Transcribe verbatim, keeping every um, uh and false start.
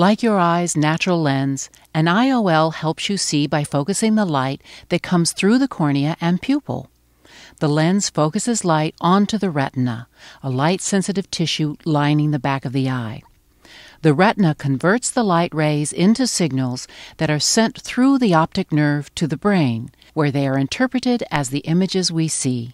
Like your eye's natural lens, an I O L helps you see by focusing the light that comes through the cornea and pupil. The lens focuses light onto the retina, a light-sensitive tissue lining the back of the eye. The retina converts the light rays into signals that are sent through the optic nerve to the brain, where they are interpreted as the images we see.